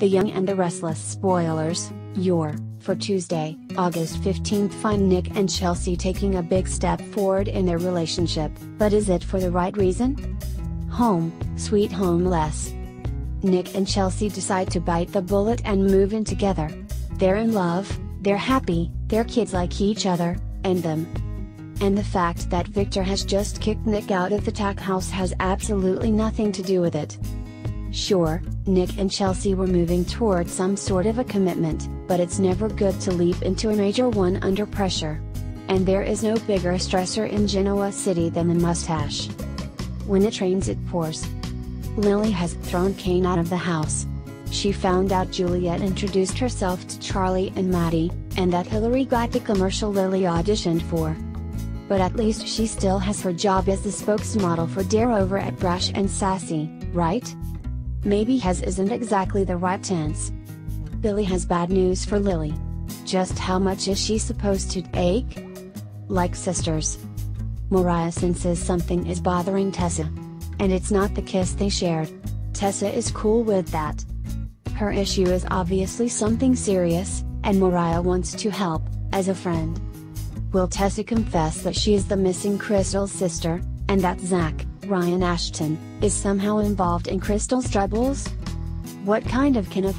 The Young and the Restless spoilers, for Tuesday, August 15th find Nick and Chelsea taking a big step forward in their relationship, but is it for the right reason? Home, sweet homeless. Nick and Chelsea decide to bite the bullet and move in together. They're in love, they're happy, their kids like each other, and them. And the fact that Victor has just kicked Nick out of the tack house has absolutely nothing to do with it. Sure, Nick and Chelsea were moving toward some sort of a commitment, but it's never good to leap into a major one under pressure. And there is no bigger stressor in Genoa City than the mustache. When it rains it pours. Lily has thrown Kane out of the house. She found out Juliet introduced herself to Charlie and Maddie, and that Hillary got the commercial Lily auditioned for. But at least she still has her job as the spokesmodel for Dare over at Brush and Sassy, right? Maybe has isn't exactly the right tense. Billy has bad news for Lily. Just how much is she supposed to ache? Like sisters. Mariah senses something is bothering Tessa. And it's not the kiss they shared. Tessa is cool with that. Her issue is obviously something serious, and Mariah wants to help, as a friend. Will Tessa confess that she is the missing Crystal's sister, and that Zach, Ryan Ashton, is somehow involved in Crystal's troubles? What kind of